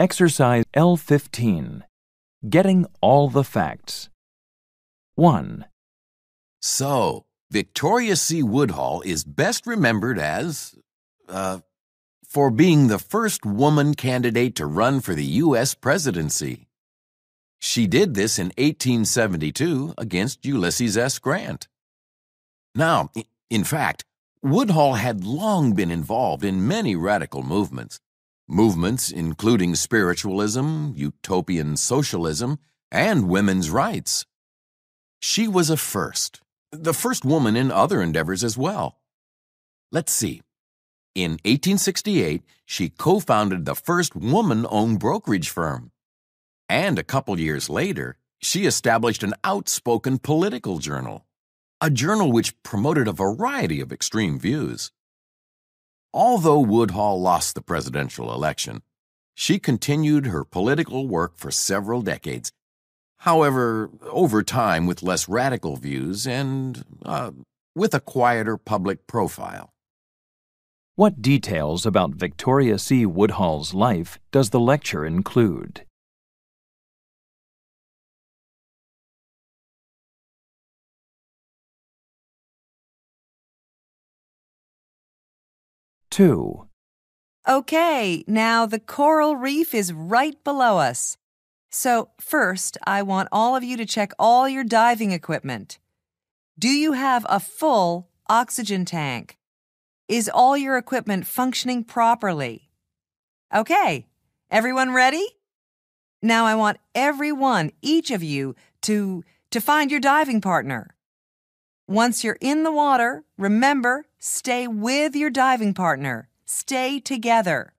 Exercise L15. Getting all the facts. 1. So, Victoria C. Woodhull is best remembered as, for being the first woman candidate to run for the U.S. presidency. She did this in 1872 against Ulysses S. Grant. Now, in fact, Woodhull had long been involved in many radical movements, including spiritualism, utopian socialism, and women's rights. She was a first, the first woman in other endeavors as well. Let's see. In 1868, she co-founded the first woman-owned brokerage firm. And a couple years later, she established an outspoken political journal, a journal which promoted a variety of extreme views. Although Woodhull lost the presidential election, she continued her political work for several decades, however, over time with less radical views and with a quieter public profile. What details about Victoria C. Woodhull's life does the lecture include? Okay, now the coral reef is right below us. So first, I want all of you to check all your diving equipment. Do you have a full oxygen tank? Is all your equipment functioning properly? Okay, everyone ready? Now I want everyone, each of you, to find your diving partner. Once you're in the water, remember, stay with your diving partner. Stay together.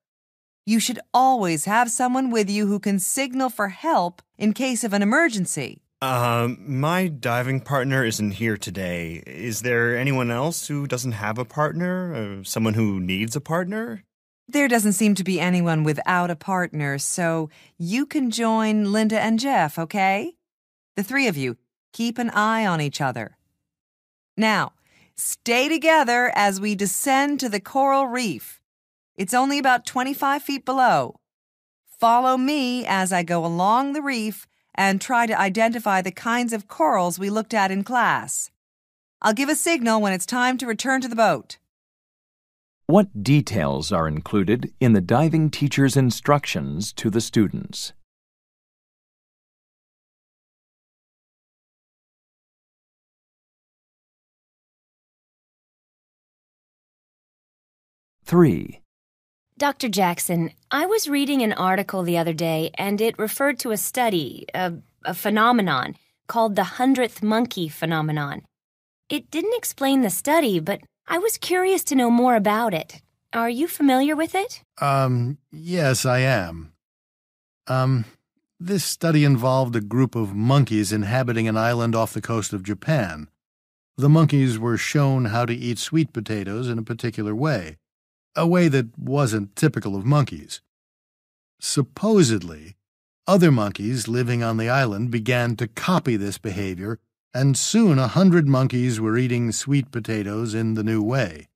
You should always have someone with you who can signal for help in case of an emergency. My diving partner isn't here today. Is there anyone else who doesn't have a partner? Someone who needs a partner? There doesn't seem to be anyone without a partner, so you can join Linda and Jeff, okay? The three of you, keep an eye on each other. Now, stay together as we descend to the coral reef. It's only about 25 feet below. Follow me as I go along the reef and try to identify the kinds of corals we looked at in class. I'll give a signal when it's time to return to the boat. What details are included in the diving teacher's instructions to the students? Three. Dr. Jackson, I was reading an article the other day, and it referred to a study, a phenomenon, called the Hundredth Monkey Phenomenon. It didn't explain the study, but I was curious to know more about it. Are you familiar with it? Yes, I am. This study involved a group of monkeys inhabiting an island off the coast of Japan. The monkeys were shown how to eat sweet potatoes in a particular way. A way that wasn't typical of monkeys. Supposedly, other monkeys living on the island began to copy this behavior, and soon 100 monkeys were eating sweet potatoes in the new way.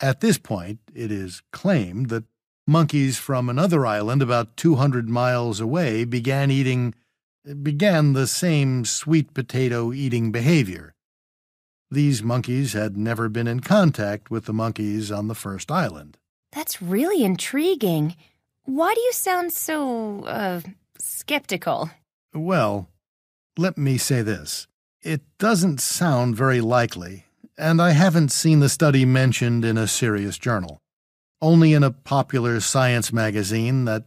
At this point, it is claimed that monkeys from another island about 200 miles away began the same sweet potato eating behavior. These monkeys had never been in contact with the monkeys on the first island. That's really intriguing. Why do you sound so, skeptical? Well, let me say this. It doesn't sound very likely, and I haven't seen the study mentioned in a serious journal. Only in a popular science magazine that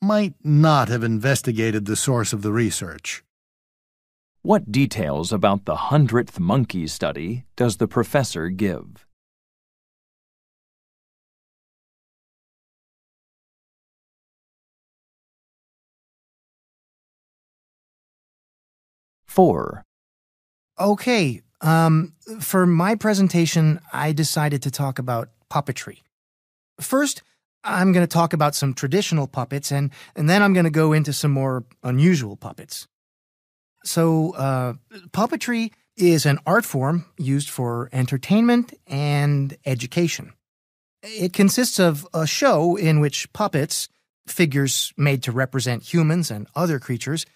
might not have investigated the source of the research. What details about the 100th monkey study does the professor give? Four. Okay, for my presentation, I decided to talk about puppetry. First, I'm going to talk about some traditional puppets, and then I'm going to go into some more unusual puppets. So, puppetry is an art form used for entertainment and education. It consists of a show in which puppets, figures made to represent humans and other creatures.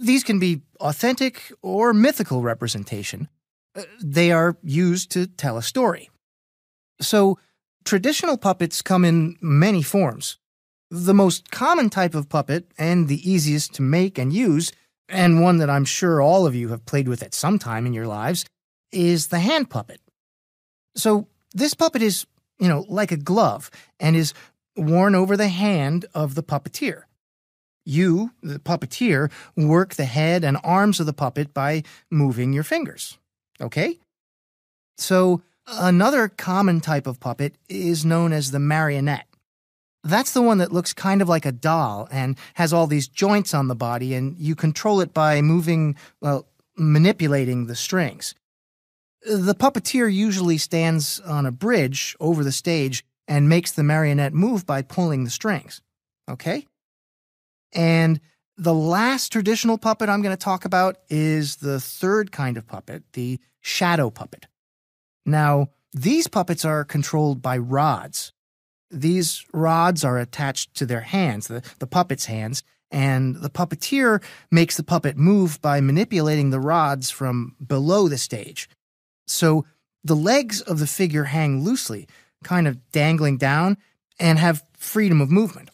These can be authentic or mythical representation. They are used to tell a story. So, traditional puppets come in many forms. The most common type of puppet, and the easiest to make and use, and one that I'm sure all of you have played with at some time in your lives, is the hand puppet. So, this puppet is, like a glove, and is worn over the hand of the puppeteer. You, the puppeteer, work the head and arms of the puppet by moving your fingers. Okay? So, another common type of puppet is known as the marionette. That's the one that looks kind of like a doll and has all these joints on the body, and you control it by manipulating the strings. The puppeteer usually stands on a bridge over the stage and makes the marionette move by pulling the strings. Okay? And the last traditional puppet I'm going to talk about is the third kind of puppet, the shadow puppet. Now, these puppets are controlled by rods. These rods are attached to their hands, the puppet's hands, and the puppeteer makes the puppet move by manipulating the rods from below the stage. So the legs of the figure hang loosely, kind of dangling down, and have freedom of movement.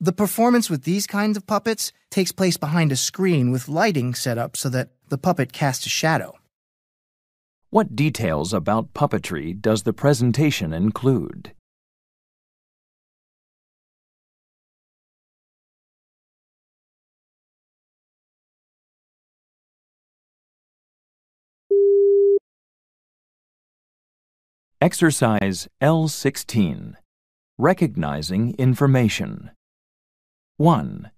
The performance with these kinds of puppets takes place behind a screen with lighting set up so that the puppet casts a shadow. What details about puppetry does the presentation include? Exercise L16. Recognizing information. 1.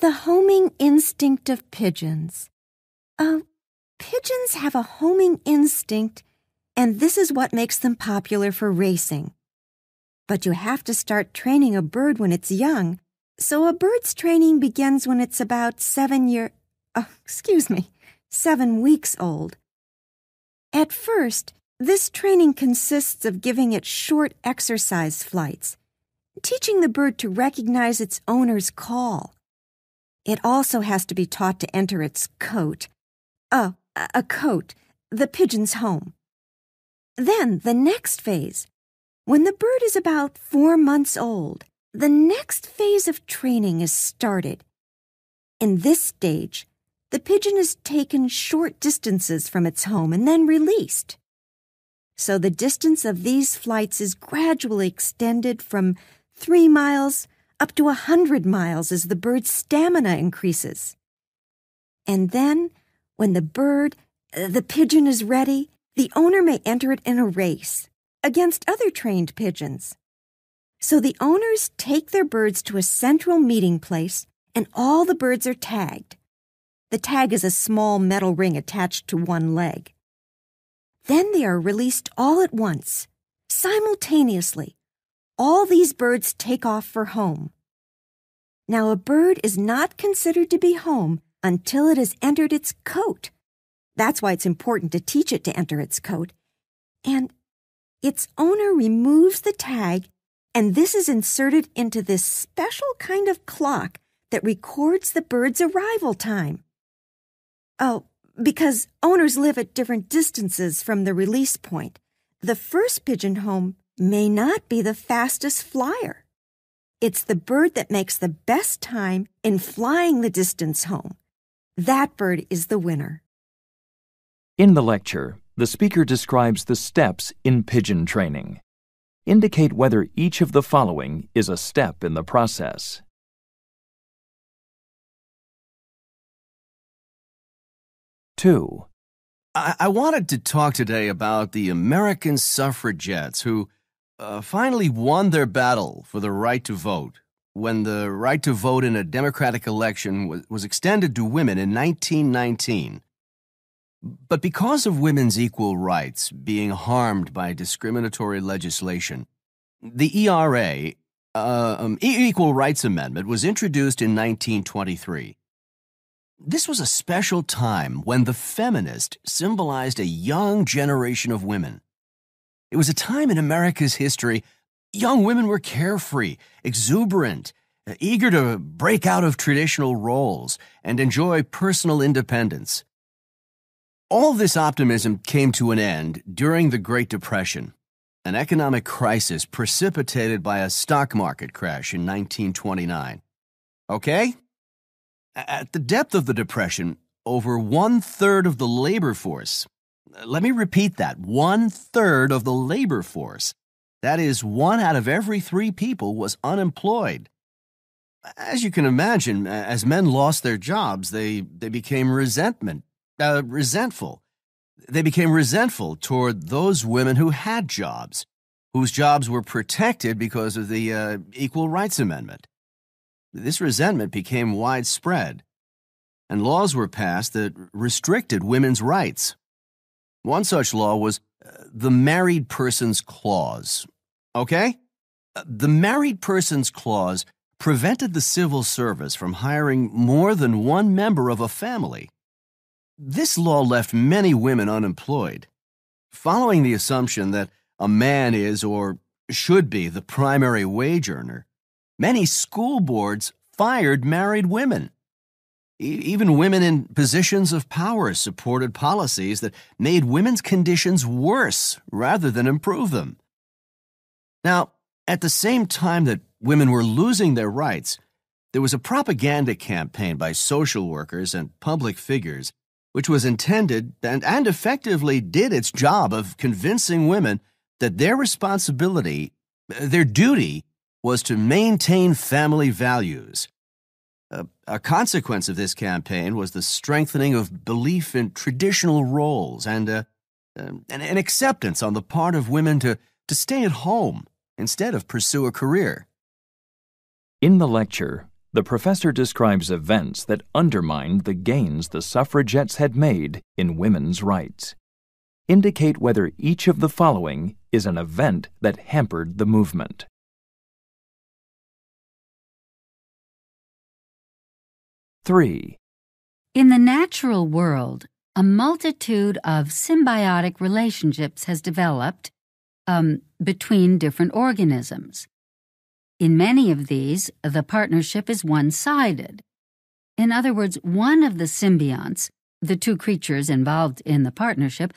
The homing instinct of pigeons. Pigeons have a homing instinct, and this is what makes them popular for racing. But you have to start training a bird when it's young, so a bird's training begins when it's about 7 weeks old. At first, this training consists of giving it short exercise flights, teaching the bird to recognize its owner's call. It also has to be taught to enter its cote. A cote, the pigeon's home. Then the next phase. When the bird is about 4 months old, the next phase of training is started. In this stage, the pigeon is taken short distances from its home and then released. So the distance of these flights is gradually extended from 3 miles up to 100 miles as the bird's stamina increases. And then, when the pigeon is ready, the owner may enter it in a race against other trained pigeons. So the owners take their birds to a central meeting place, and all the birds are tagged. The tag is a small metal ring attached to one leg. Then they are released all at once, simultaneously. All these birds take off for home. Now, a bird is not considered to be home until it has entered its cote. That's why it's important to teach it to enter its cote. And its owner removes the tag, and this is inserted into this special kind of clock that records the bird's arrival time. Because owners live at different distances from the release point, the first pigeon home may not be the fastest flyer. It's the bird that makes the best time in flying the distance home. That bird is the winner. In the lecture, the speaker describes the steps in pigeon training. Indicate whether each of the following is a step in the process. Two. I wanted to talk today about the American suffragettes who finally won their battle for the right to vote when the right to vote in a democratic election was extended to women in 1919. But because of women's equal rights being harmed by discriminatory legislation, the ERA, Equal Rights Amendment, was introduced in 1923. This was a special time when the feminist symbolized a young generation of women. It was a time in America's history young women were carefree, exuberant, eager to break out of traditional roles and enjoy personal independence. All this optimism came to an end during the Great Depression, an economic crisis precipitated by a stock market crash in 1929. Okay? At the depth of the Depression, over one-third of the labor force, let me repeat that, one-third of the labor force, that is, 1 out of every 3 people was unemployed. As you can imagine, as men lost their jobs, they became resentful. They became resentful toward those women who had jobs, whose jobs were protected because of the Equal Rights Amendment. This resentment became widespread, and laws were passed that restricted women's rights. One such law was the Married Persons Clause. Okay? The Married Persons Clause prevented the civil service from hiring more than one member of a family. This law left many women unemployed, following the assumption that a man is or should be the primary wage earner. Many school boards fired married women. Even women in positions of power supported policies that made women's conditions worse rather than improve them. Now, at the same time that women were losing their rights, there was a propaganda campaign by social workers and public figures which was intended and effectively did its job of convincing women that their responsibility, their duty, was to maintain family values. A consequence of this campaign was the strengthening of belief in traditional roles and an acceptance on the part of women to stay at home instead of pursue a career. In the lecture, the professor describes events that undermined the gains the suffragettes had made in women's rights. Indicate whether each of the following is an event that hampered the movement. (3) In the natural world, a multitude of symbiotic relationships has developed between different organisms. In many of these, the partnership is one-sided. In other words, one of the symbionts, the two creatures involved in the partnership,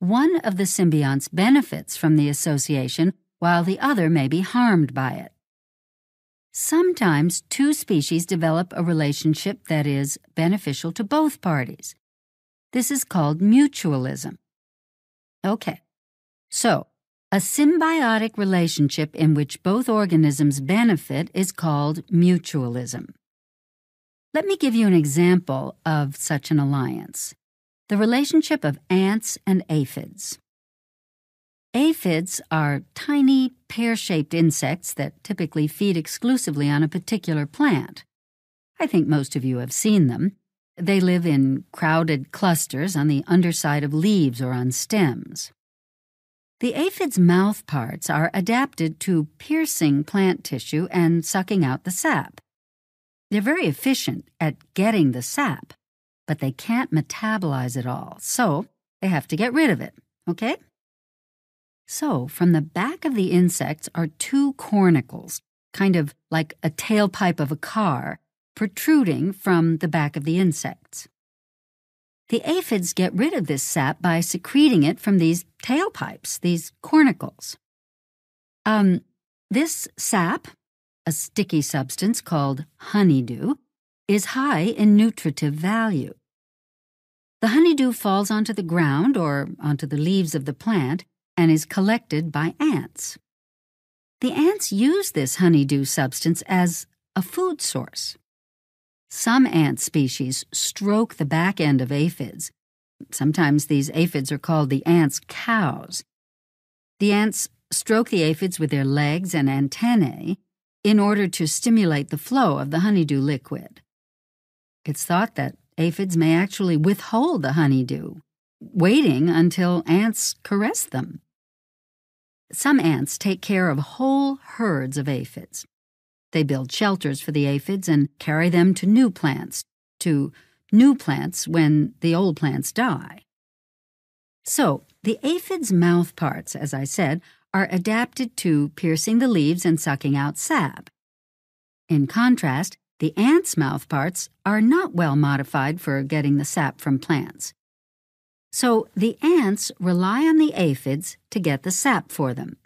one of the symbionts benefits from the association while the other may be harmed by it. Sometimes two species develop a relationship that is beneficial to both parties. This is called mutualism. Okay, so a symbiotic relationship in which both organisms benefit is called mutualism. Let me give you an example of such an alliance: the relationship of ants and aphids. Aphids are tiny, pear-shaped insects that typically feed exclusively on a particular plant. I think most of you have seen them. They live in crowded clusters on the underside of leaves or on stems. The aphid's mouth parts are adapted to piercing plant tissue and sucking out the sap. They're very efficient at getting the sap, but they can't metabolize it all, so they have to get rid of it, okay? So, from the back of the insects are two cornicles, kind of like a tailpipe of a car, protruding from the back of the insects. The aphids get rid of this sap by secreting it from these tailpipes, these cornicles. This sap, a sticky substance called honeydew, is high in nutritive value. The honeydew falls onto the ground or onto the leaves of the plant and is collected by ants. The ants use this honeydew substance as a food source. Some ant species stroke the back end of aphids. Sometimes these aphids are called the ants' cows. The ants stroke the aphids with their legs and antennae in order to stimulate the flow of the honeydew liquid. It's thought that aphids may actually withhold the honeydew, waiting until ants caress them. Some ants take care of whole herds of aphids. They build shelters for the aphids and carry them to new plants when the old plants die. So, the aphids' mouth parts, as I said, are adapted to piercing the leaves and sucking out sap. In contrast, the ant's mouthparts are not well modified for getting the sap from plants. So the ants rely on the aphids to get the sap for them.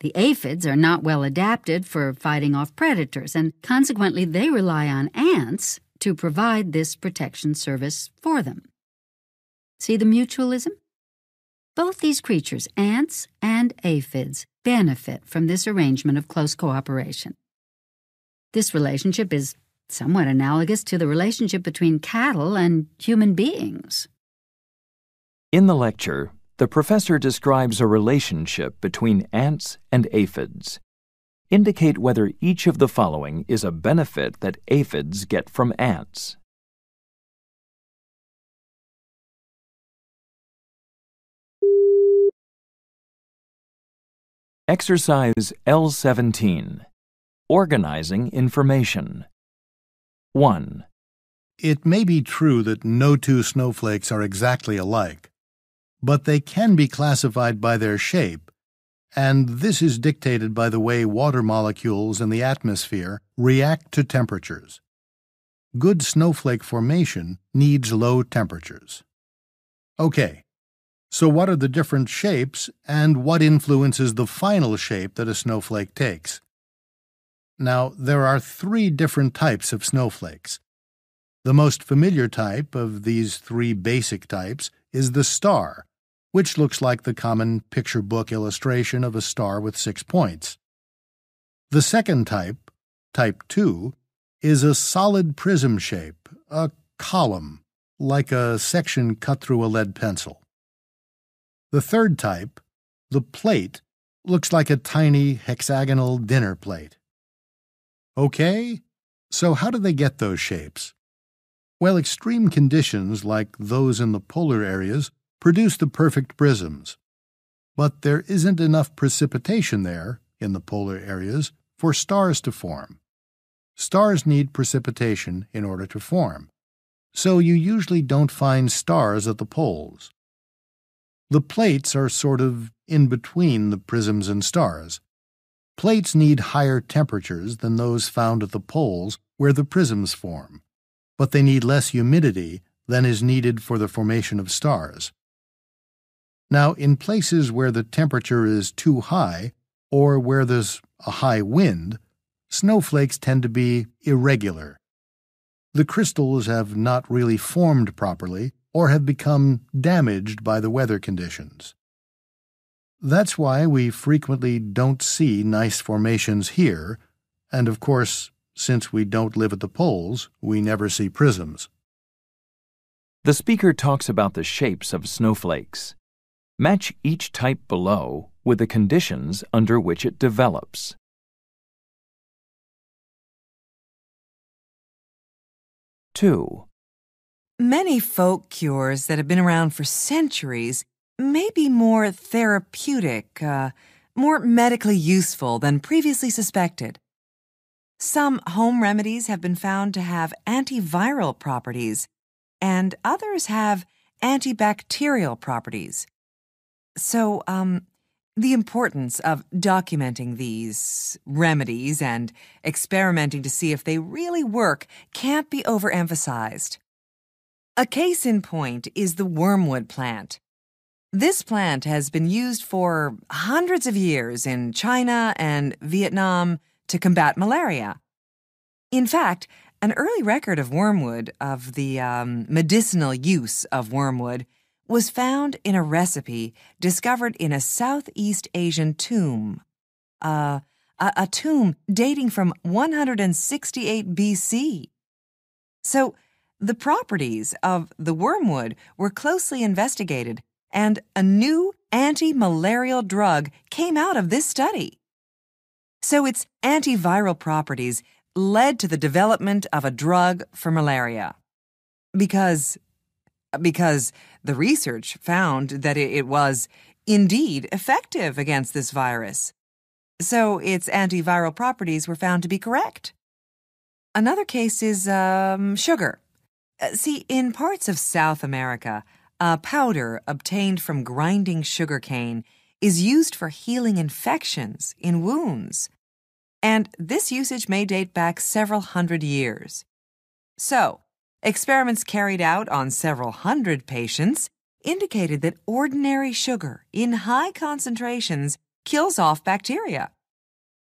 The aphids are not well adapted for fighting off predators, and consequently they rely on ants to provide this protection service for them. See the mutualism? Both these creatures, ants and aphids, benefit from this arrangement of close cooperation. This relationship is somewhat analogous to the relationship between cattle and human beings. In the lecture, the professor describes a relationship between ants and aphids. Indicate whether each of the following is a benefit that aphids get from ants. Exercise L17. Organizing information. 1. It may be true that no two snowflakes are exactly alike, but they can be classified by their shape, and this is dictated by the way water molecules in the atmosphere react to temperatures. Good snowflake formation needs low temperatures. Okay, so what are the different shapes, and what influences the final shape that a snowflake takes? Now, there are three different types of snowflakes. The most familiar type of these three basic types is the star, which looks like the common picture book illustration of a star with 6 points. The second type, type 2, is a solid prism shape, a column, like a section cut through a lead pencil. The third type, the plate, looks like a tiny hexagonal dinner plate. Okay, so how do they get those shapes? Well, extreme conditions like those in the polar areas produce the perfect prisms, but there isn't enough precipitation there, in the polar areas, for stars to form. Stars need precipitation in order to form, so you usually don't find stars at the poles. The plates are sort of in between the prisms and stars. Plates need higher temperatures than those found at the poles where the prisms form, but they need less humidity than is needed for the formation of stars. Now, in places where the temperature is too high, or where there's a high wind, snowflakes tend to be irregular. The crystals have not really formed properly, or have become damaged by the weather conditions. That's why we frequently don't see nice formations here, and of course, since we don't live at the poles, we never see prisms. The speaker talks about the shapes of snowflakes. Match each type below with the conditions under which it develops. (2) Many folk cures that have been around for centuries may be more therapeutic, more medically useful than previously suspected. Some home remedies have been found to have antiviral properties, and others have antibacterial properties. So, the importance of documenting these remedies and experimenting to see if they really work can't be overemphasized. A case in point is the wormwood plant. This plant has been used for hundreds of years in China and Vietnam to combat malaria. In fact, an early record of wormwood, of the medicinal use of wormwood, was found in a recipe discovered in a Southeast Asian tomb, a tomb dating from 168 BC. So, the properties of the wormwood were closely investigated, and a new anti-malarial drug came out of this study. So its antiviral properties led to the development of a drug for malaria. Because the research found that it was indeed effective against this virus. So its antiviral properties were found to be correct. Another case is sugar. See, in parts of South America, a powder obtained from grinding sugarcane is used for healing infections in wounds. and this usage may date back several hundred years. So, experiments carried out on several hundred patients indicated that ordinary sugar in high concentrations kills off bacteria.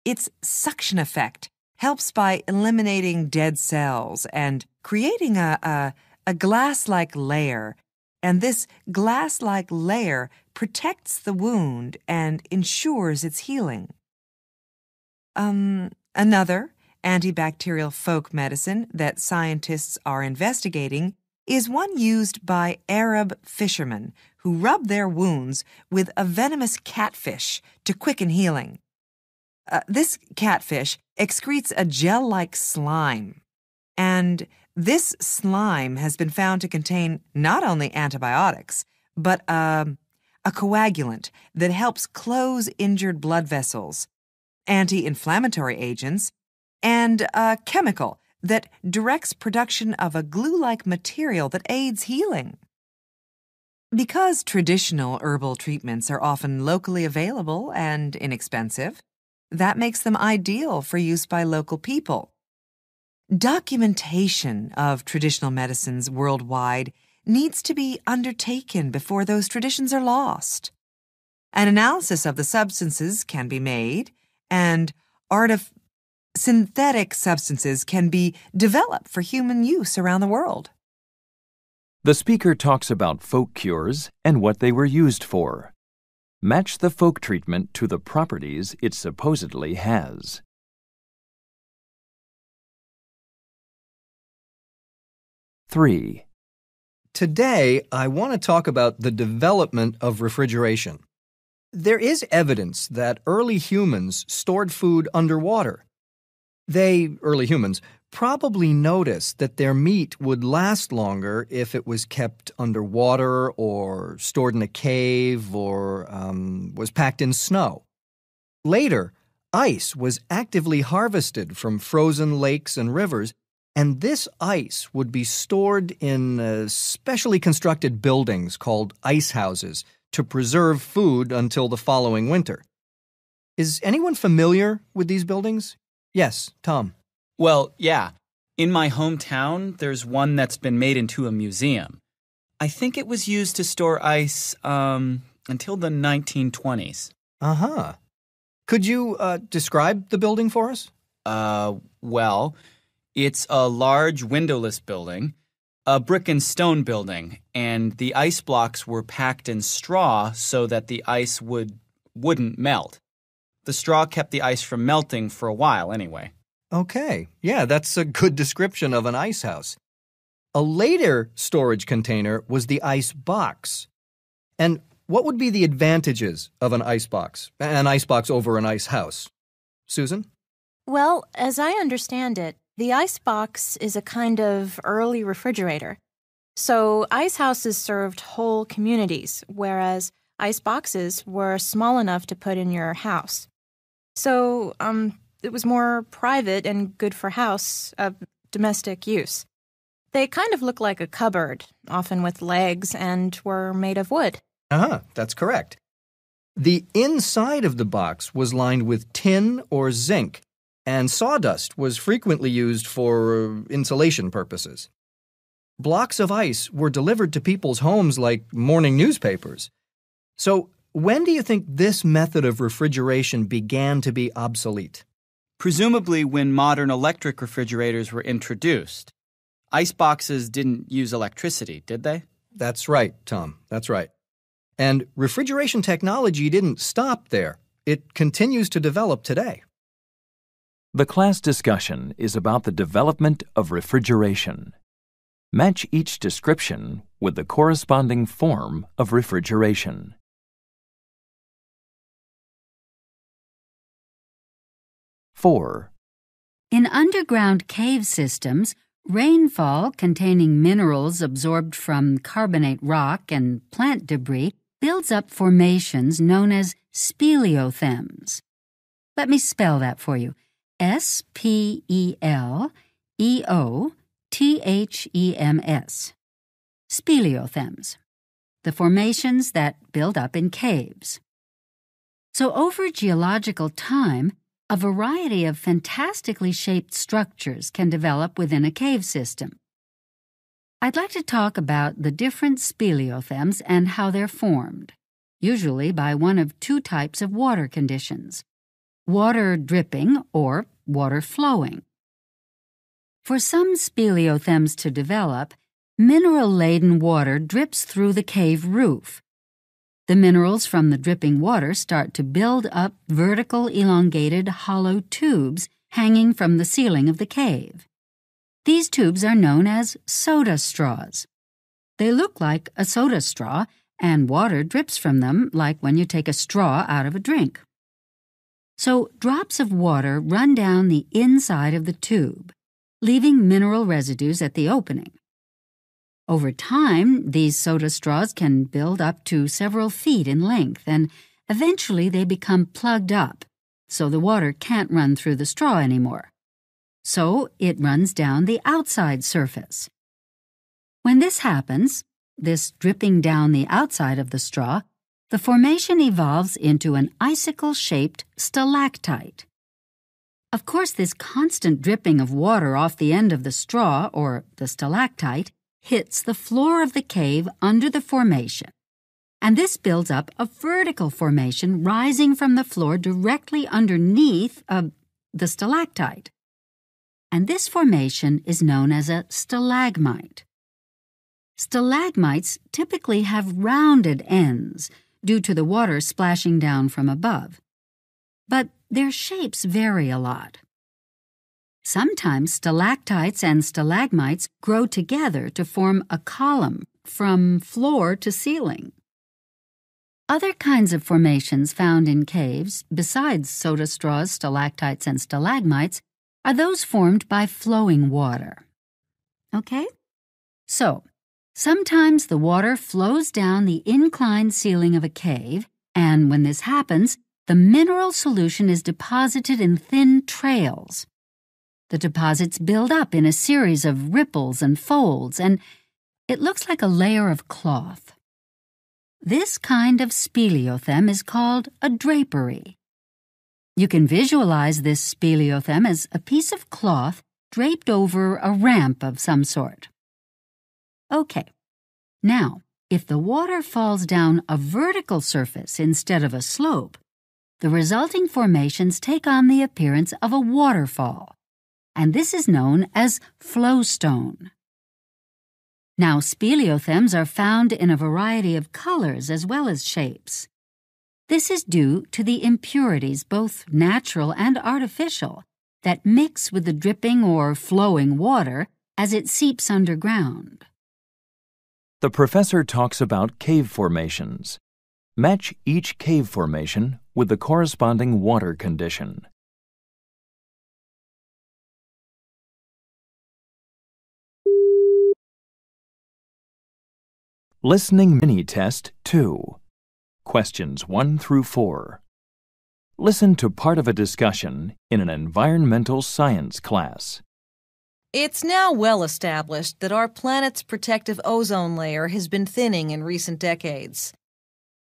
Its suction effect helps by eliminating dead cells and creating a glass-like layer, and this glass-like layer protects the wound and ensures its healing. Another antibacterial folk medicine that scientists are investigating is one used by Arab fishermen who rub their wounds with a venomous catfish to quicken healing. This catfish excretes a gel-like slime, and this slime has been found to contain not only antibiotics, but a coagulant that helps close injured blood vessels, anti-inflammatory agents, and a chemical that directs production of a glue-like material that aids healing. Because traditional herbal treatments are often locally available and inexpensive, that makes them ideal for use by local people. Documentation of traditional medicines worldwide needs to be undertaken before those traditions are lost. An analysis of the substances can be made, and synthetic substances can be developed for human use around the world. The speaker talks about folk cures and what they were used for. Match the folk treatment to the properties it supposedly has. (3) Today, I want to talk about the development of refrigeration. There is evidence that early humans stored food underwater. Early humans, probably noticed that their meat would last longer if it was kept underwater or stored in a cave or was packed in snow. Later, ice was actively harvested from frozen lakes and rivers, and this ice would be stored in specially constructed buildings called ice houses to preserve food until the following winter. Is anyone familiar with these buildings? Yes, Tom. Well, yeah. In my hometown, there's one that's been made into a museum. I think it was used to store ice until the 1920s. Uh-huh. Could you describe the building for us? Well, it's a large windowless building, a brick and stone building, and the ice blocks were packed in straw so that the ice wouldn't melt. The straw kept the ice from melting for a while, anyway. Okay. Yeah, that's a good description of an ice house. A later storage container was the ice box. And what would be the advantages of an ice box over an ice house? Susan? Well, as I understand it, the ice box is a kind of early refrigerator. So ice houses served whole communities, whereas ice boxes were small enough to put in your house. So it was more private and good for domestic use. They kind of looked like a cupboard, often with legs, and were made of wood. Uh-huh, that's correct. The inside of the box was lined with tin or zinc, and sawdust was frequently used for insulation purposes. Blocks of ice were delivered to people's homes like morning newspapers. So when do you think this method of refrigeration began to be obsolete? Presumably when modern electric refrigerators were introduced. Ice boxes didn't use electricity, did they? That's right, Tom. That's right. And refrigeration technology didn't stop there. It continues to develop today. The class discussion is about the development of refrigeration. Match each description with the corresponding form of refrigeration. (4) In underground cave systems, rainfall containing minerals absorbed from carbonate rock and plant debris builds up formations known as speleothems. Let me spell that for you. S-P-E-L-E-O-T-H-E-M-S. Speleothems. The formations that build up in caves. So over geological time, A variety of fantastically shaped structures can develop within a cave system. I'd like to talk about the different speleothems and how they're formed, usually by one of two types of water conditions: water dripping or water flowing. For some speleothems to develop, mineral-laden water drips through the cave roof. The minerals from the dripping water start to build up vertical, elongated, hollow tubes hanging from the ceiling of the cave. These tubes are known as soda straws. They look like a soda straw, and water drips from them like when you take a straw out of a drink. So drops of water run down the inside of the tube, leaving mineral residues at the opening. Over time, these soda straws can build up to several feet in length, and eventually they become plugged up, so the water can't run through the straw anymore. So it runs down the outside surface. When this happens, this dripping down the outside of the straw, the formation evolves into an icicle-shaped stalactite. Of course, this constant dripping of water off the end of the straw, or the stalactite, hits the floor of the cave under the formation, and this builds up a vertical formation rising from the floor directly underneath the stalactite. And this formation is known as a stalagmite. Stalagmites typically have rounded ends due to the water splashing down from above, but their shapes vary a lot. Sometimes stalactites and stalagmites grow together to form a column from floor to ceiling. Other kinds of formations found in caves, besides soda straws, stalactites, and stalagmites, are those formed by flowing water. Okay? So, sometimes the water flows down the inclined ceiling of a cave, and when this happens, the mineral solution is deposited in thin trails. The deposits build up in a series of ripples and folds, and it looks like a layer of cloth. This kind of speleothem is called a drapery. You can visualize this speleothem as a piece of cloth draped over a ramp of some sort. Okay, now, if the water falls down a vertical surface instead of a slope, the resulting formations take on the appearance of a waterfall, and this is known as flowstone. Now, speleothems are found in a variety of colors as well as shapes. This is due to the impurities, both natural and artificial, that mix with the dripping or flowing water as it seeps underground. The professor talks about cave formations. Match each cave formation with the corresponding water condition. Listening Mini-Test 2. Questions 1 through 4. Listen to part of a discussion in an environmental science class. It's now well established that our planet's protective ozone layer has been thinning in recent decades.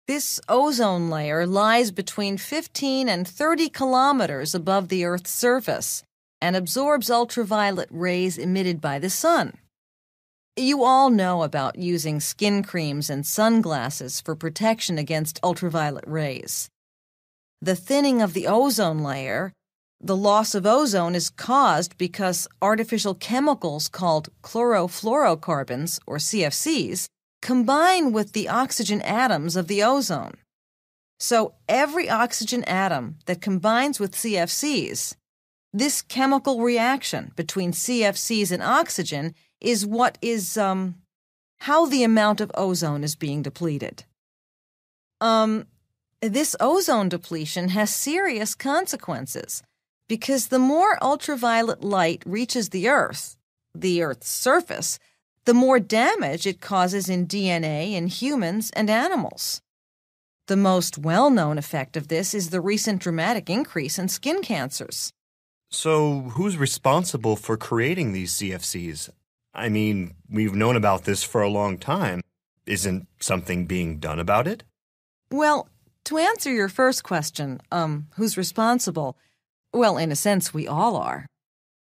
This ozone layer lies between 15 and 30 kilometers above the Earth's surface and absorbs ultraviolet rays emitted by the sun. You all know about using skin creams and sunglasses for protection against ultraviolet rays. The thinning of the ozone layer, the loss of ozone, is caused because artificial chemicals called chlorofluorocarbons, or CFCs, combine with the oxygen atoms of the ozone. So every oxygen atom that combines with CFCs, this chemical reaction between CFCs and oxygen, is what is, how the amount of ozone is being depleted. This ozone depletion has serious consequences because the more ultraviolet light reaches the Earth, the Earth's surface, the more damage it causes in DNA in humans and animals. The most well-known effect of this is the recent dramatic increase in skin cancers. So who's responsible for creating these CFCs? I mean, we've known about this for a long time. Isn't something being done about it? Well, to answer your first question, who's responsible, Well, in a sense, we all are.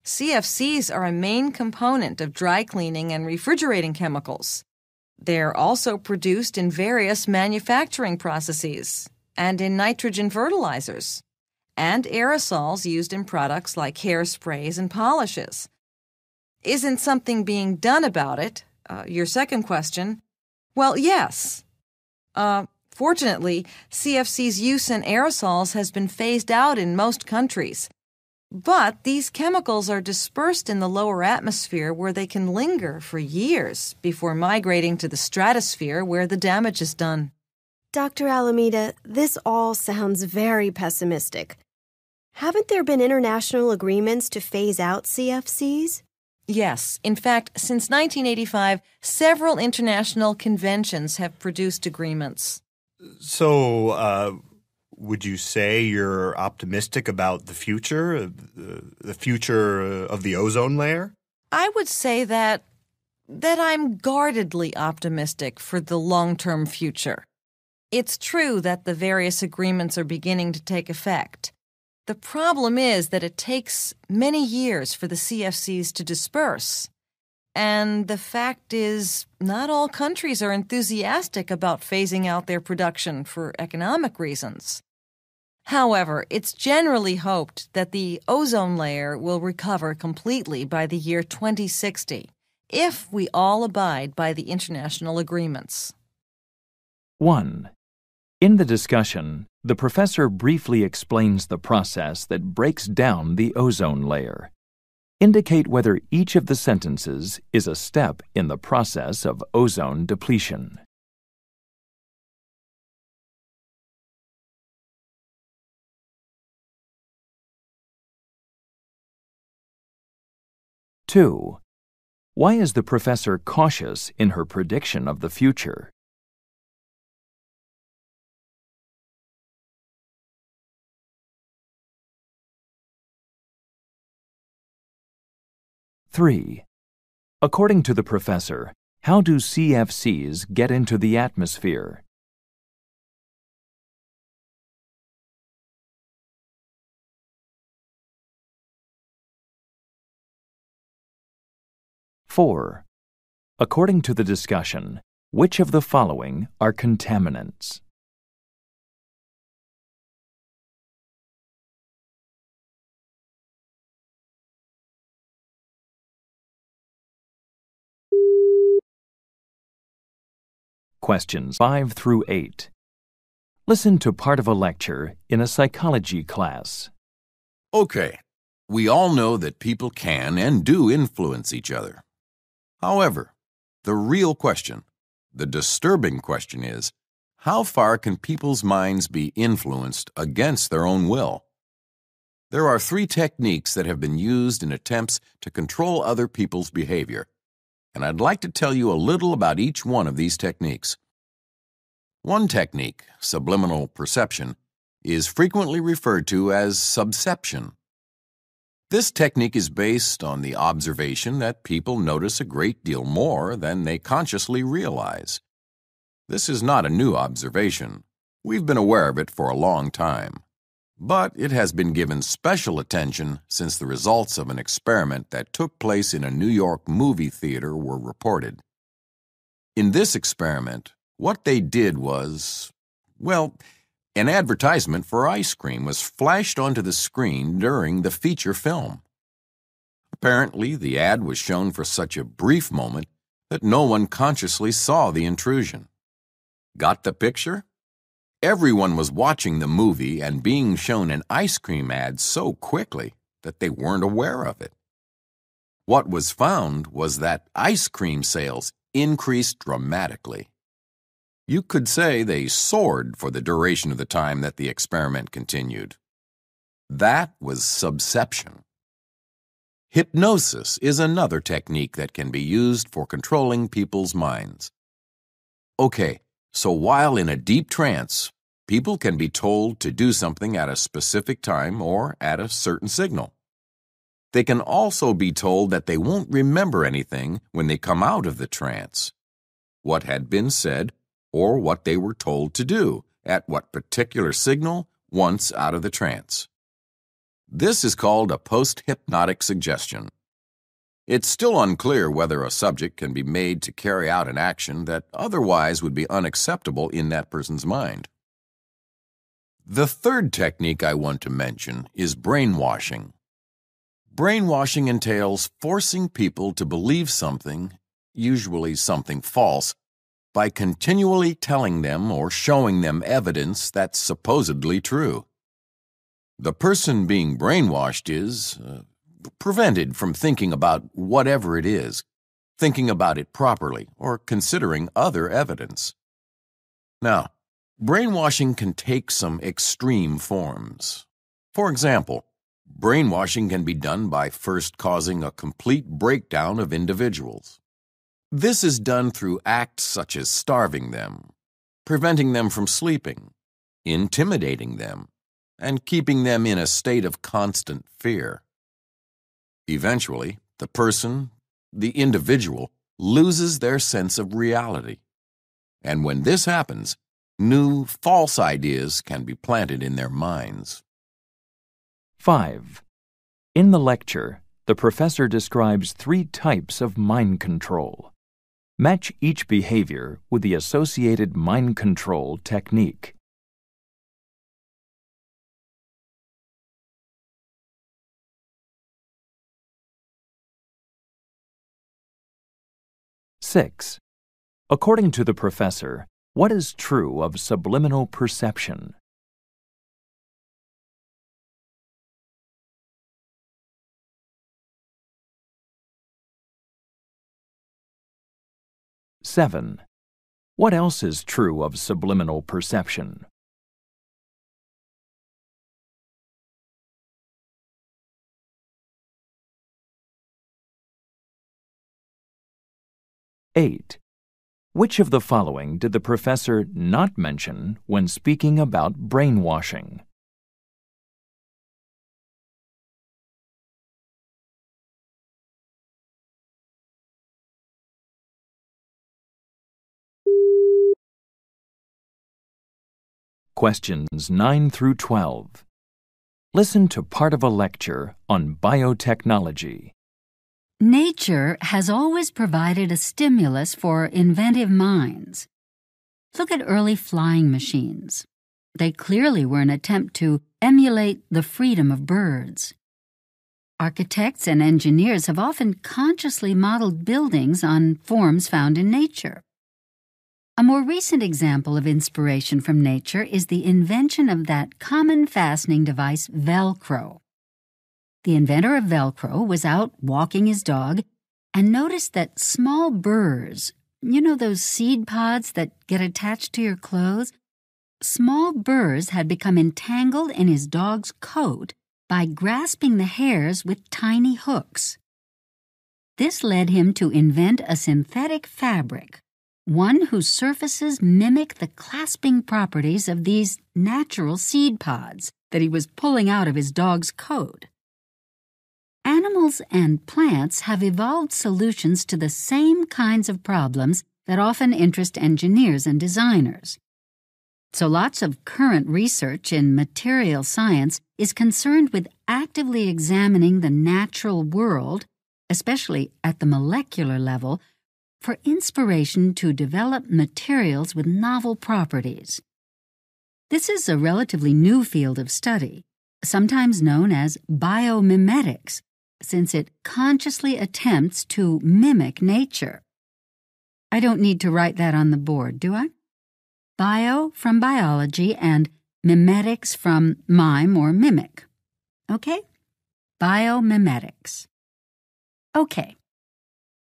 CFCs are a main component of dry cleaning and refrigerating chemicals. They're also produced in various manufacturing processes and in nitrogen fertilizers and aerosols used in products like hairsprays and polishes. Isn't something being done about it? Your second question. Well, yes. Fortunately, CFC's use in aerosols has been phased out in most countries. But these chemicals are dispersed in the lower atmosphere where they can linger for years before migrating to the stratosphere where the damage is done. Dr. Alameda, this all sounds very pessimistic. Haven't there been international agreements to phase out CFCs? Yes. In fact, since 1985, several international conventions have produced agreements. So, would you say you're optimistic about the future of the ozone layer? I would say that I'm guardedly optimistic for the long-term future. It's true that the various agreements are beginning to take effect. The problem is that it takes many years for the CFCs to disperse. And the fact is, not all countries are enthusiastic about phasing out their production for economic reasons. However, it's generally hoped that the ozone layer will recover completely by the year 2060, if we all abide by the international agreements. 1. In the discussion, the professor briefly explains the process that breaks down the ozone layer. Indicate whether each of the sentences is a step in the process of ozone depletion. Two. Why is the professor cautious in her prediction of the future? 3. According to the professor, how do CFCs get into the atmosphere? 4. According to the discussion, which of the following are contaminants? Questions 5 through 8. Listen to part of a lecture in a psychology class. Okay, we all know that people can and do influence each other. However, the real question, the disturbing question is, how far can people's minds be influenced against their own will? There are 3 techniques that have been used in attempts to control other people's behavior, and I'd like to tell you a little about each one of these techniques. One technique, subliminal perception, is frequently referred to as subception. This technique is based on the observation that people notice a great deal more than they consciously realize. This is not a new observation. We've been aware of it for a long time. But it has been given special attention since the results of an experiment that took place in a New York movie theater were reported. In this experiment, what they did was, well, an advertisement for ice cream was flashed onto the screen during the feature film. Apparently, the ad was shown for such a brief moment that no one consciously saw the intrusion. Got the picture? Everyone was watching the movie and being shown an ice cream ad so quickly that they weren't aware of it. What was found was that ice cream sales increased dramatically. You could say they soared for the duration of the time that the experiment continued. That was subception. Hypnosis is another technique that can be used for controlling people's minds. Okay. So while in a deep trance, people can be told to do something at a specific time or at a certain signal. They can also be told that they won't remember anything when they come out of the trance, what had been said or what they were told to do at what particular signal once out of the trance. This is called a post-hypnotic suggestion. It's still unclear whether a subject can be made to carry out an action that otherwise would be unacceptable in that person's mind. The third technique I want to mention is brainwashing. Brainwashing entails forcing people to believe something, usually something false, by continually telling them or showing them evidence that's supposedly true. The person being brainwashed is prevented from thinking about whatever it is, thinking about it properly, or considering other evidence. Now, brainwashing can take some extreme forms. For example, brainwashing can be done by first causing a complete breakdown of individuals. This is done through acts such as starving them, preventing them from sleeping, intimidating them, and keeping them in a state of constant fear. Eventually, the person, the individual, loses their sense of reality. And when this happens, new false ideas can be planted in their minds. 5. In the lecture, the professor describes 3 types of mind control. Match each behavior with the associated mind control technique. Six. According to the professor, what is true of subliminal perception? Seven. What else is true of subliminal perception? 8. Which of the following did the professor not mention when speaking about brainwashing? Questions 9 through 12. Listen to part of a lecture on biotechnology. Nature has always provided a stimulus for inventive minds. Look at early flying machines. They clearly were an attempt to emulate the freedom of birds. Architects and engineers have often consciously modeled buildings on forms found in nature. A more recent example of inspiration from nature is the invention of that common fastening device, Velcro. The inventor of Velcro was out walking his dog and noticed that small burrs, you know those seed pods that get attached to your clothes? Small burrs had become entangled in his dog's coat by grasping the hairs with tiny hooks. This led him to invent a synthetic fabric, one whose surfaces mimic the clasping properties of these natural seed pods that he was pulling out of his dog's coat. Animals and plants have evolved solutions to the same kinds of problems that often interest engineers and designers. So lots of current research in material science is concerned with actively examining the natural world, especially at the molecular level, for inspiration to develop materials with novel properties. This is a relatively new field of study, sometimes known as biomimetics, since it consciously attempts to mimic nature. I don't need to write that on the board, do I? Bio from biology and mimetics from mime or mimic. Okay? Biomimetics. Okay.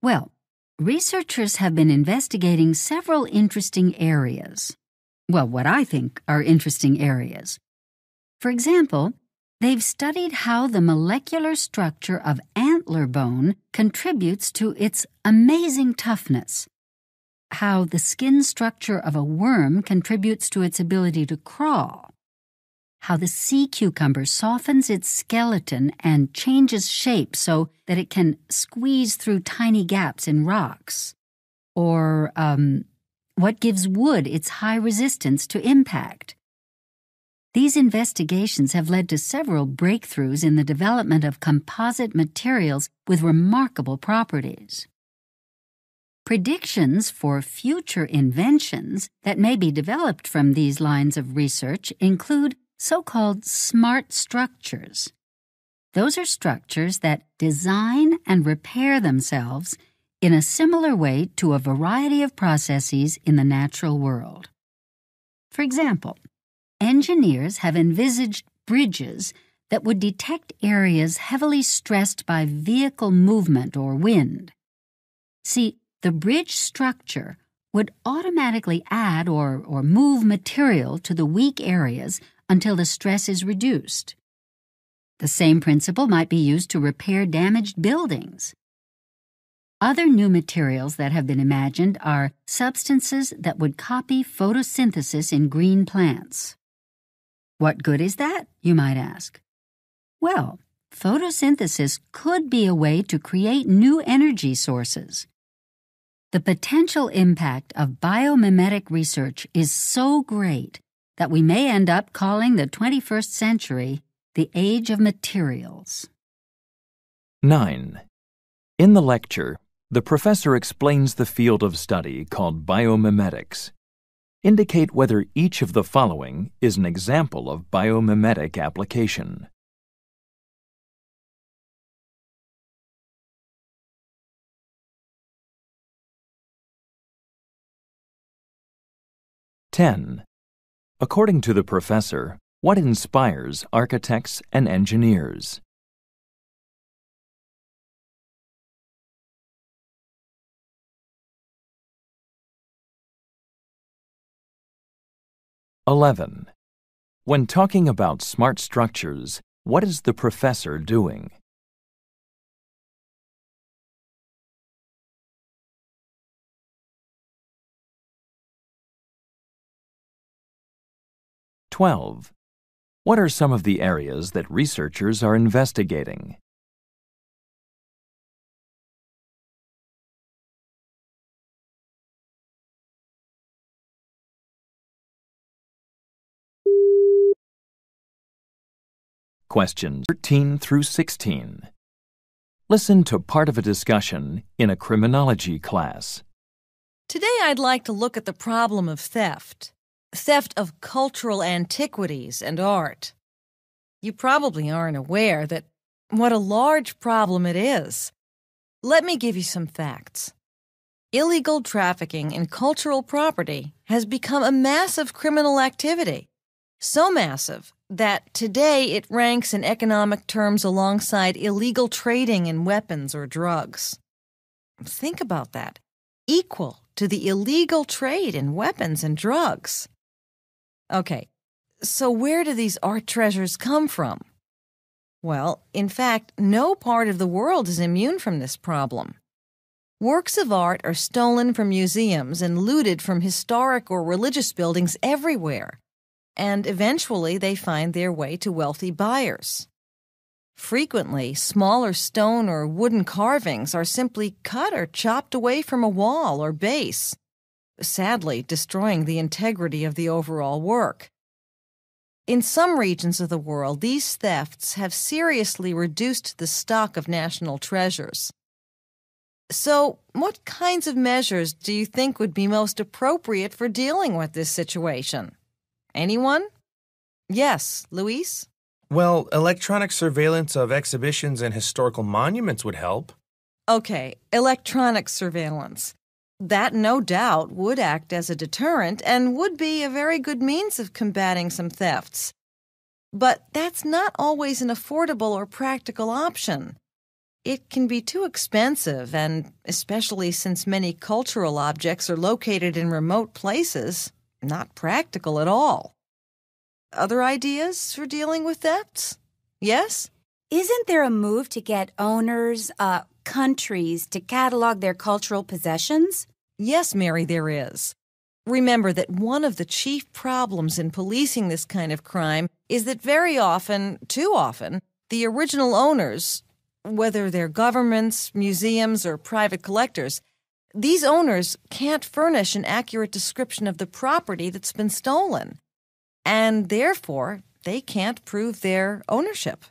Well, researchers have been investigating several interesting areas. Well, what I think are interesting areas. For example, they've studied how the molecular structure of antler bone contributes to its amazing toughness, how the skin structure of a worm contributes to its ability to crawl, how the sea cucumber softens its skeleton and changes shape so that it can squeeze through tiny gaps in rocks, or what gives wood its high resistance to impact. These investigations have led to several breakthroughs in the development of composite materials with remarkable properties. Predictions for future inventions that may be developed from these lines of research include so-called smart structures. Those are structures that design and repair themselves in a similar way to a variety of processes in the natural world. For example, engineers have envisaged bridges that would detect areas heavily stressed by vehicle movement or wind. See, the bridge structure would automatically add or move material to the weak areas until the stress is reduced. The same principle might be used to repair damaged buildings. Other new materials that have been imagined are substances that would copy photosynthesis in green plants. What good is that, you might ask? Well, photosynthesis could be a way to create new energy sources. The potential impact of biomimetic research is so great that we may end up calling the 21st century the age of materials. 9. In the lecture, the professor explains the field of study called biomimetics. Indicate whether each of the following is an example of biomimetic application. (10) According to the professor, what inspires architects and engineers? (11) When talking about smart structures, what is the professor doing? (12) What are some of the areas that researchers are investigating? Questions 13 through 16. Listen to part of a discussion in a criminology class. Today I'd like to look at the problem of theft. Theft of cultural antiquities and art. You probably aren't aware that what a large problem it is. Let me give you some facts. Illegal trafficking in cultural property has become a massive criminal activity. So massive that today it ranks in economic terms alongside illegal trading in weapons or drugs. Think about that. Equal to the illegal trade in weapons and drugs. Okay, so where do these art treasures come from? Well, in fact, no part of the world is immune from this problem. Works of art are stolen from museums and looted from historic or religious buildings everywhere. And eventually they find their way to wealthy buyers. Frequently, smaller stone or wooden carvings are simply cut or chopped away from a wall or base, sadly destroying the integrity of the overall work. In some regions of the world, these thefts have seriously reduced the stock of national treasures. So, what kinds of measures do you think would be most appropriate for dealing with this situation? Anyone? Yes, Luis? Well, electronic surveillance of exhibitions and historical monuments would help. Okay, electronic surveillance. That, no doubt, would act as a deterrent and would be a very good means of combating some thefts. But that's not always an affordable or practical option. It can be too expensive, and especially since many cultural objects are located in remote places, not practical at all. Other ideas for dealing with thefts? Yes? Isn't there a move to get owners, countries to catalog their cultural possessions? Yes, Mary, there is. Remember that one of the chief problems in policing this kind of crime is that very often, too often, the original owners, whether they're governments, museums, or private collectors, these owners can't furnish an accurate description of the property that's been stolen. and therefore they can't prove their ownership.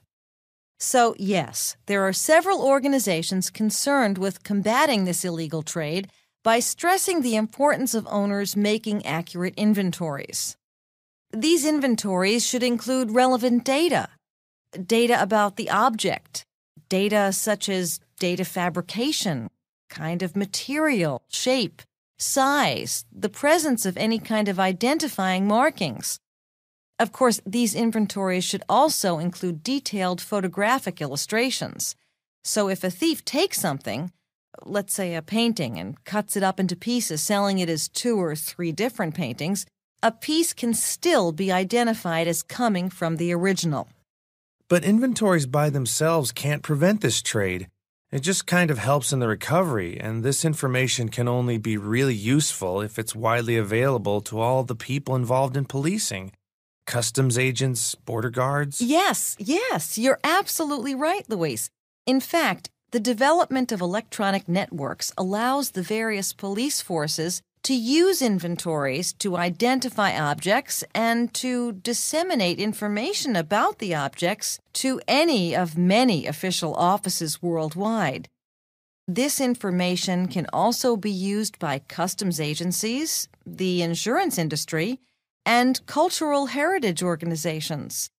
So, yes, there are several organizations concerned with combating this illegal trade by stressing the importance of owners making accurate inventories. These inventories should include relevant data, data about the object, data such as data fabrication, kind of material, shape, size, the presence of any kind of identifying markings. Of course, these inventories should also include detailed photographic illustrations. So if a thief takes something, let's say a painting, and cuts it up into pieces, selling it as 2 or 3 different paintings, a piece can still be identified as coming from the original. But inventories by themselves can't prevent this trade. It just kind of helps in the recovery, and this information can only be really useful if it's widely available to all the people involved in policing. Customs agents, border guards? Yes, you're absolutely right, Luis. In fact, the development of electronic networks allows the various police forces to use inventories to identify objects and to disseminate information about the objects to any of many official offices worldwide. This information can also be used by customs agencies, the insurance industry, and cultural heritage organizations.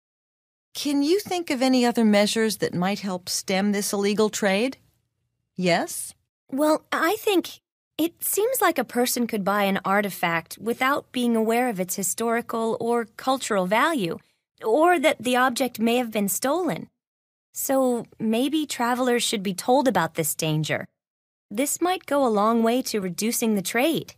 Can you think of any other measures that might help stem this illegal trade? Yes? Well, I think it seems like a person could buy an artifact without being aware of its historical or cultural value, or that the object may have been stolen. So maybe travelers should be told about this danger. This might go a long way to reducing the trade.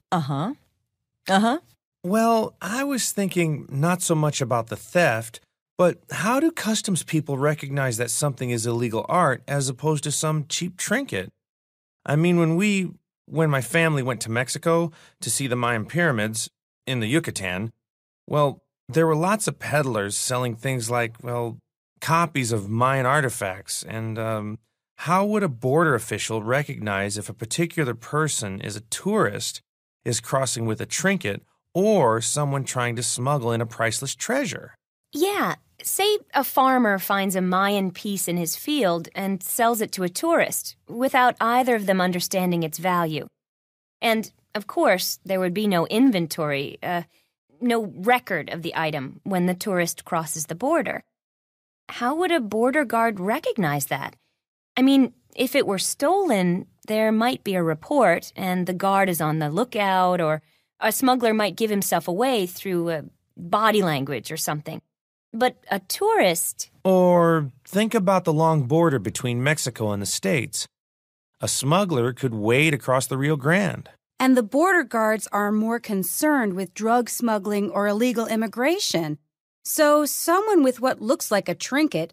Well, I was thinking not so much about the theft, but how do customs people recognize that something is illegal art as opposed to some cheap trinket? I mean, when my family went to Mexico to see the Mayan pyramids in the Yucatan, well, there were lots of peddlers selling things like, well, copies of Mayan artifacts. And how would a border official recognize if a particular person is a tourist, is crossing with a trinket, or someone trying to smuggle in a priceless treasure? Yeah, say a farmer finds a Mayan piece in his field and sells it to a tourist without either of them understanding its value. And, of course, there would be no inventory, no record of the item when the tourist crosses the border. How would a border guard recognize that? I mean, if it were stolen, there might be a report and the guard is on the lookout, or a smuggler might give himself away through body language or something. But a tourist... Or think about the long border between Mexico and the States. A smuggler could wade across the Rio Grande. And the border guards are more concerned with drug smuggling or illegal immigration. So someone with what looks like a trinket,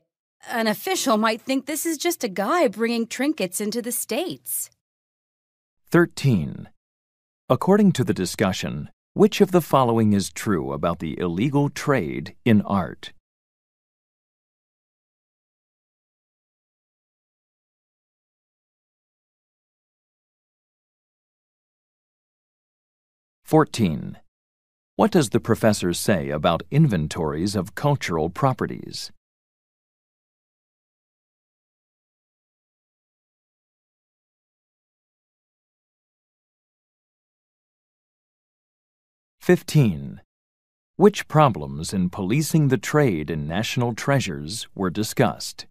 an official might think this is just a guy bringing trinkets into the States. 13. According to the discussion, which of the following is true about the illegal trade in art? . 14. What does the professor say about inventories of cultural properties? 15. Which problems in policing the trade in national treasures were discussed?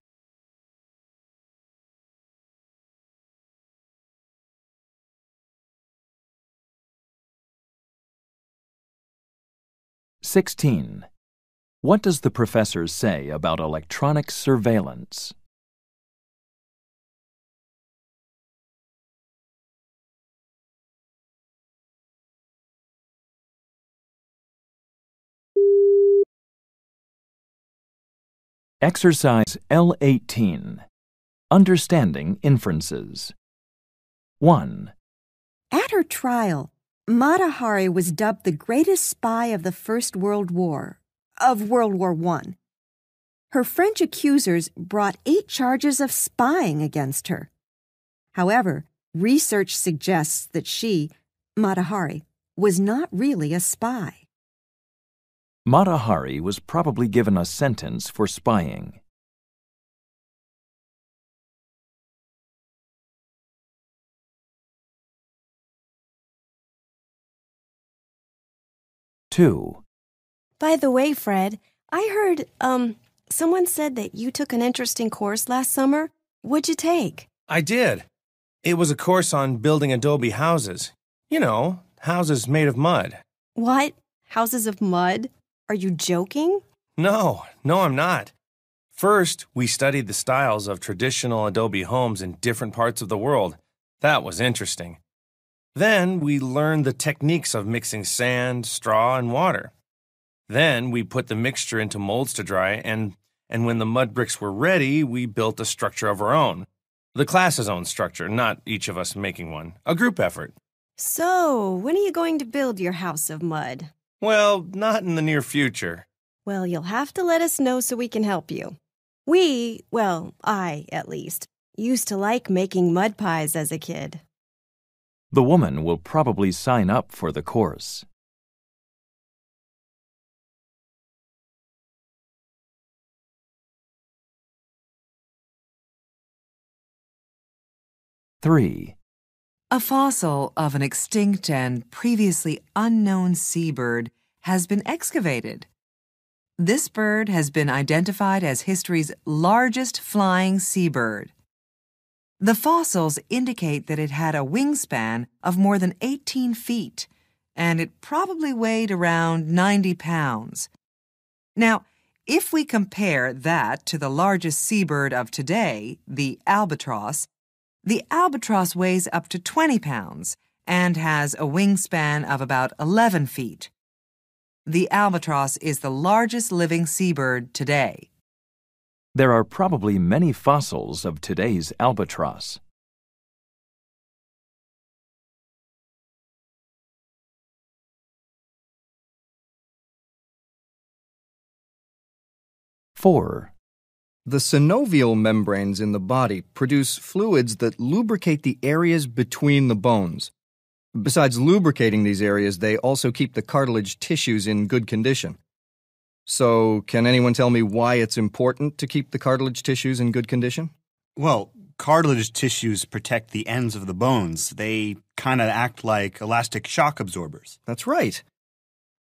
16. What does the professor say about electronic surveillance? 18. Understanding inferences. 1. At her trial, Mata Hari was dubbed the greatest spy of the First World War, of World War I. Her French accusers brought 8 charges of spying against her. However, research suggests that she, Mata Hari, was not really a spy. Mata Hari was probably given a sentence for spying. Two. By the way, Fred, I heard, someone said that you took an interesting course last summer. What'd you take? I did. It was a course on building adobe houses. You know, houses made of mud. What? Houses of mud? Are you joking? No, I'm not. First, we studied the styles of traditional adobe homes in different parts of the world. That was interesting. Then we learned the techniques of mixing sand, straw, and water. Then we put the mixture into molds to dry, and when the mud bricks were ready, we built a structure of our own. The class's own structure, not each of us making one. A group effort. So, when are you going to build your house of mud? Well, not in the near future. Well, you'll have to let us know so we can help you. I, at least, used to like making mud pies as a kid. The woman will probably sign up for the course. 3. A fossil of an extinct and previously unknown seabird has been excavated. This bird has been identified as history's largest flying seabird. The fossils indicate that it had a wingspan of more than 18 feet, and it probably weighed around 90 pounds. Now, if we compare that to the largest seabird of today, the albatross weighs up to 20 pounds and has a wingspan of about 11 feet. The albatross is the largest living seabird today. There are probably many fossils of today's albatross. 4. The synovial membranes in the body produce fluids that lubricate the areas between the bones. Besides lubricating these areas, they also keep the cartilage tissues in good condition. So, can anyone tell me why it's important to keep the cartilage tissues in good condition? Well, cartilage tissues protect the ends of the bones. They kind of act like elastic shock absorbers. That's right.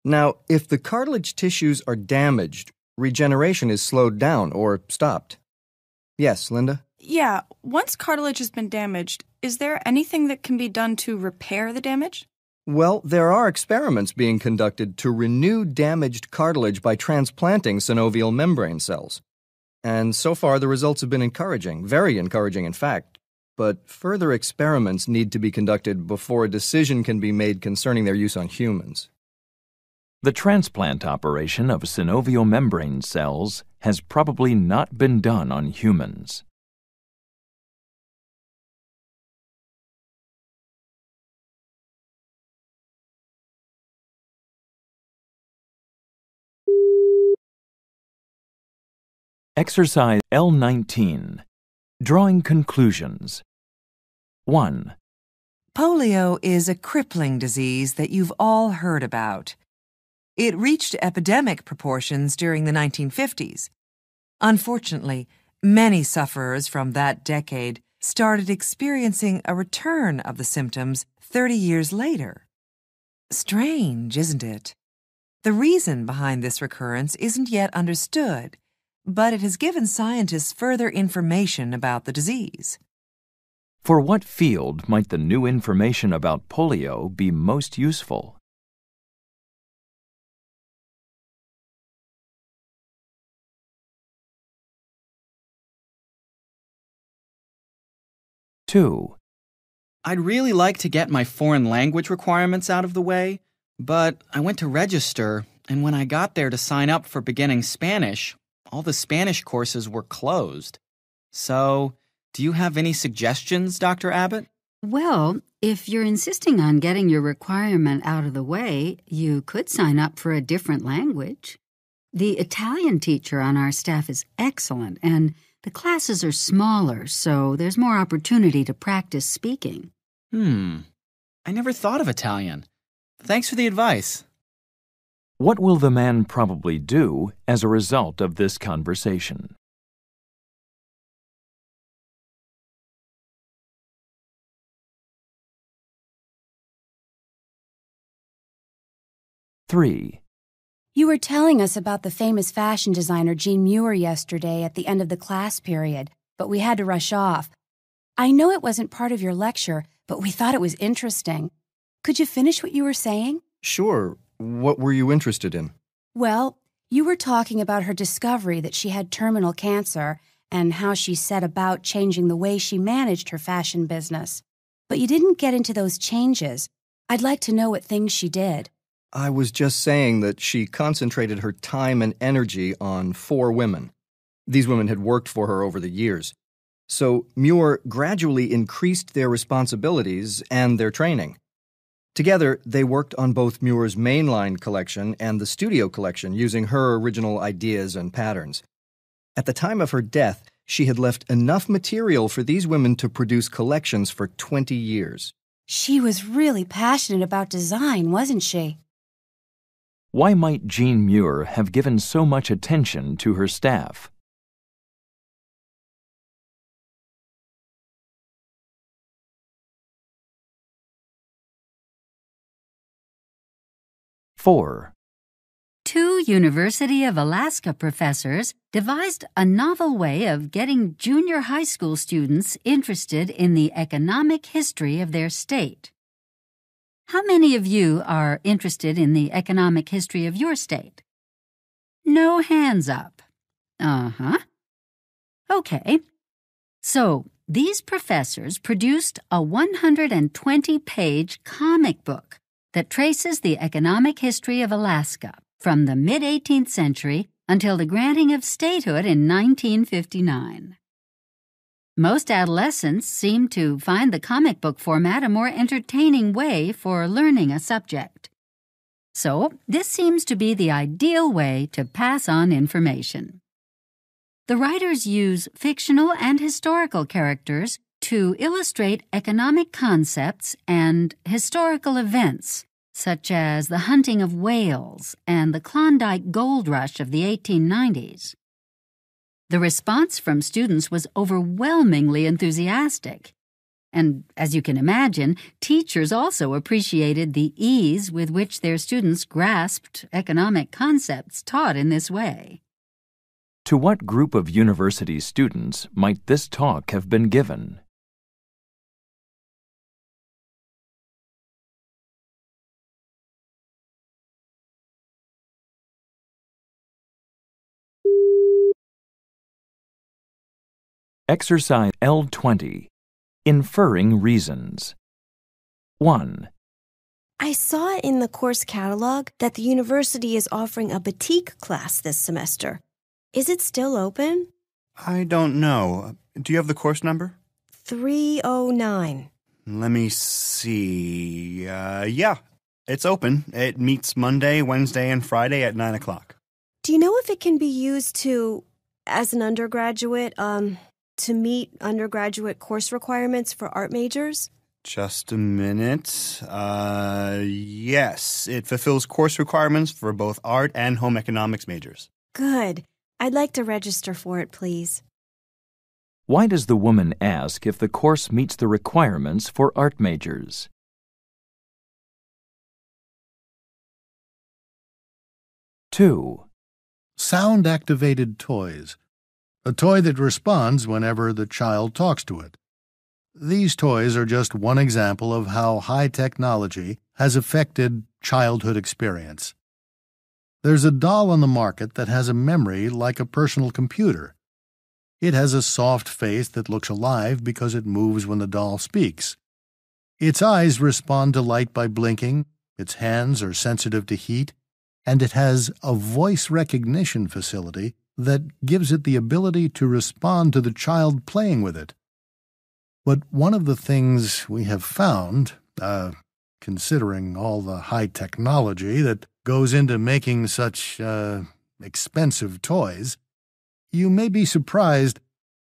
Now, if the cartilage tissues are damaged, regeneration is slowed down or stopped. Yes, Linda? Yeah, once cartilage has been damaged, is there anything that can be done to repair the damage? Well, there are experiments being conducted to renew damaged cartilage by transplanting synovial membrane cells. And so far, the results have been encouraging, very encouraging, in fact. But further experiments need to be conducted before a decision can be made concerning their use on humans. The transplant operation of synovial membrane cells has probably not been done on humans. Exercise L19. Drawing conclusions. 1. Polio is a crippling disease that you've all heard about. It reached epidemic proportions during the 1950s. Unfortunately, many sufferers from that decade started experiencing a return of the symptoms 30 years later. Strange, isn't it? The reason behind this recurrence isn't yet understood, but it has given scientists further information about the disease. For what field might the new information about polio be most useful? 2. I'd really like to get my foreign language requirements out of the way, but I went to register, and when I got there to sign up for beginning Spanish, all the Spanish courses were closed. So, do you have any suggestions, Dr. Abbott? Well, if you're insisting on getting your requirement out of the way, you could sign up for a different language. The Italian teacher on our staff is excellent, and the classes are smaller, so there's more opportunity to practice speaking. I never thought of Italian. Thanks for the advice. What will the man probably do as a result of this conversation? Three. You were telling us about the famous fashion designer Jean Muir yesterday at the end of the class period, but we had to rush off. I know it wasn't part of your lecture, but we thought it was interesting. Could you finish what you were saying? Sure. What were you interested in? Well, you were talking about her discovery that she had terminal cancer and how she set about changing the way she managed her fashion business. But you didn't get into those changes. I'd like to know what things she did. I was just saying that she concentrated her time and energy on 4 women. These women had worked for her over the years. So Muir gradually increased their responsibilities and their training. Together, they worked on both Muir's mainline collection and the studio collection using her original ideas and patterns. At the time of her death, she had left enough material for these women to produce collections for 20 years. She was really passionate about design, wasn't she? Why might Jean Muir have given so much attention to her staff? 4. 2 University of Alaska professors devised a novel way of getting junior high school students interested in the economic history of their state. How many of you are interested in the economic history of your state? No hands up. Uh-huh. Okay. So, these professors produced a 120-page comic book that traces the economic history of Alaska from the mid-18th century until the granting of statehood in 1959. Most adolescents seem to find the comic book format a more entertaining way for learning a subject. So, this seems to be the ideal way to pass on information. The writers use fictional and historical characters to illustrate economic concepts and historical events, such as the hunting of whales and the Klondike Gold Rush of the 1890s. The response from students was overwhelmingly enthusiastic. And, as you can imagine, teachers also appreciated the ease with which their students grasped economic concepts taught in this way. To what group of university students might this talk have been given? Exercise L20. Inferring reasons. 1. I saw in the course catalog that the university is offering a batik class this semester. Is it still open? I don't know. Do you have the course number? 309. Let me see. Yeah, it's open. It meets Monday, Wednesday, and Friday at 9 o'clock. Do you know if it can be used to, as an undergraduate, to meet undergraduate course requirements for art majors? Just a minute. Yes, it fulfills course requirements for both art and home economics majors. Good. I'd like to register for it, please. Why does the woman ask if the course meets the requirements for art majors? 2. Sound-activated toys. A toy that responds whenever the child talks to it. These toys are just one example of how high technology has affected childhood experience. There's a doll on the market that has a memory like a personal computer. It has a soft face that looks alive because it moves when the doll speaks. Its eyes respond to light by blinking, its hands are sensitive to heat, and it has a voice recognition facility that gives it the ability to respond to the child playing with it. But one of the things we have found, considering all the high technology that goes into making such expensive toys, you may be surprised,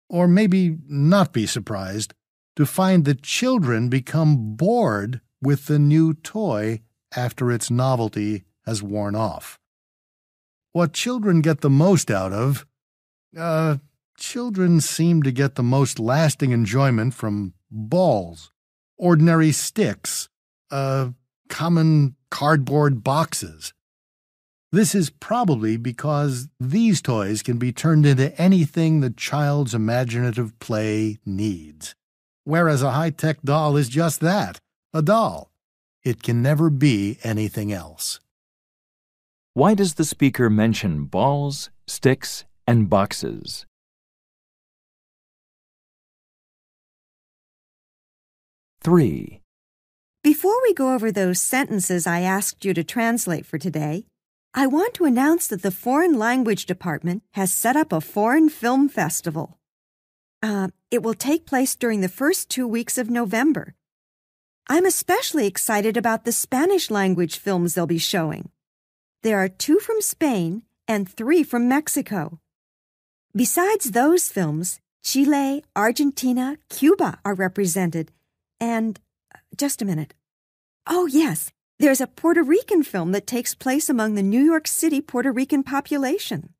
or maybe not be surprised, to find that children become bored with the new toy after its novelty has worn off. What children get the most out of, children seem to get the most lasting enjoyment from balls, ordinary sticks, common cardboard boxes. This is probably because these toys can be turned into anything the child's imaginative play needs, whereas a high-tech doll is just that, a doll. It can never be anything else. Why does the speaker mention balls, sticks, and boxes? Three. Before we go over those sentences I asked you to translate for today, I want to announce that the Foreign Language Department has set up a foreign film festival. It will take place during the first 2 weeks of November. I'm especially excited about the Spanish-language films they'll be showing. There are 2 from Spain and 3 from Mexico. Besides those films, Chile, Argentina, Cuba are represented, and, just a minute, oh yes, there's a Puerto Rican film that takes place among the New York City Puerto Rican population.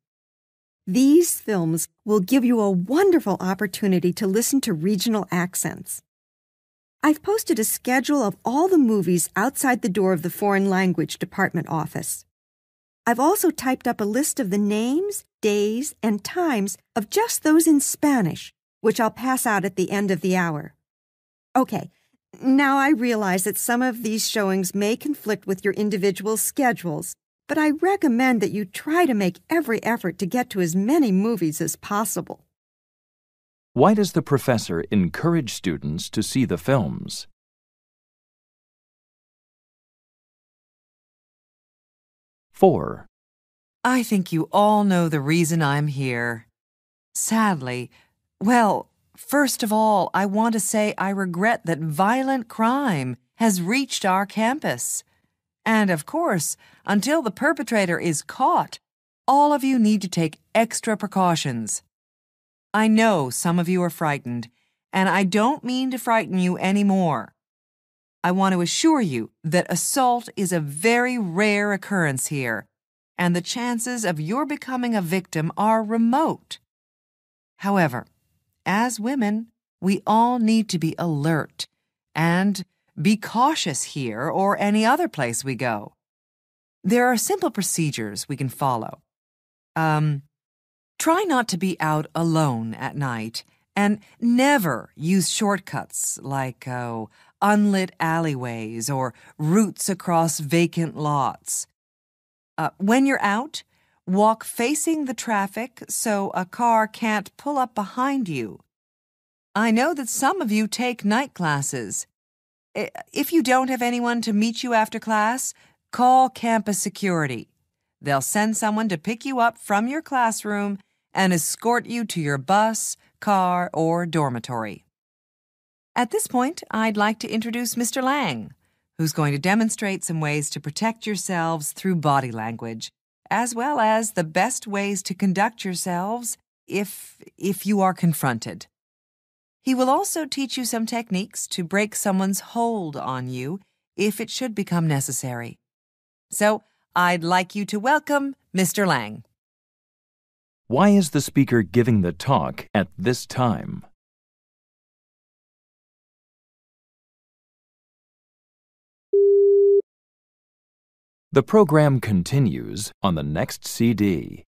These films will give you a wonderful opportunity to listen to regional accents. I've posted a schedule of all the movies outside the door of the Foreign Language Department office. I've also typed up a list of the names, days, and times of just those in Spanish, which I'll pass out at the end of the hour. Okay. Now, I realize that some of these showings may conflict with your individual schedules, but I recommend that you try to make every effort to get to as many movies as possible. Why does the professor encourage students to see the films? 4. I think you all know the reason I'm here. Sadly, well, first of all, I want to say I regret that violent crime has reached our campus. And of course, until the perpetrator is caught, all of you need to take extra precautions. I know some of you are frightened, and I don't mean to frighten you anymore. I want to assure you that assault is a very rare occurrence here, and the chances of your becoming a victim are remote. However, as women, we all need to be alert and be cautious here or any other place we go. There are simple procedures we can follow. Try not to be out alone at night and never use shortcuts like unlit alleyways or routes across vacant lots. When you're out, walk facing the traffic so a car can't pull up behind you. I know that some of you take night classes. If you don't have anyone to meet you after class, call campus security. They'll send someone to pick you up from your classroom and escort you to your bus, car, or dormitory. At this point, I'd like to introduce Mr. Lang, who's going to demonstrate some ways to protect yourselves through body language, as well as the best ways to conduct yourselves if you are confronted. He will also teach you some techniques to break someone's hold on you if it should become necessary. So, I'd like you to welcome Mr. Lang. Why is the speaker giving the talk at this time? 4. The program continues on the next CD.